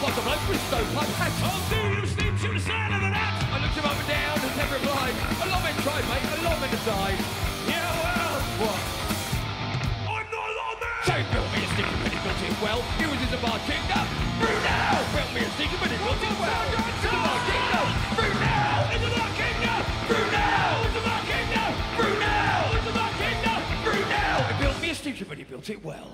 But the bloke with stovepipe hat. Oh, do you sleep to the sound of an hat? I looked him up and down and never replied. I love it, tried, mate, I love it aside. Yeah, well, what? I'm not a man! So he built me a sneaker, but he built it well. He was in the bar kingdom. Brunel! Built me a sneaker, but he built it well. In the bar kingdom! Brunel! In the bar kingdom! Brunel! In the bar kingdom! Brunel! In the bar kingdom! Brunel! He built me a sneaker, but he built it well.